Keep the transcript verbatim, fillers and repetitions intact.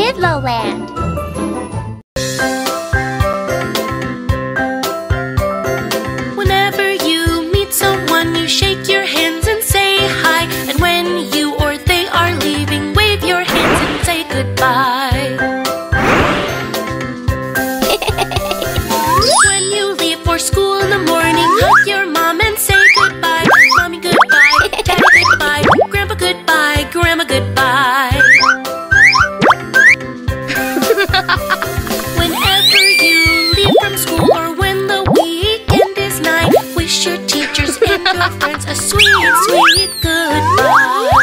Kidloland. Whenever you meet someone, you shake your hands and say hi. And when you or they are leaving, wave your hands and say goodbye. When you leave for school in the morning, hug your mom and say goodbye. Mommy, goodbye. Daddy, goodbye. Grandpa, goodbye. Grandma, goodbye. Whenever you leave from school or when the weekend is nigh, wish your teachers and your friends a sweet, sweet goodbye.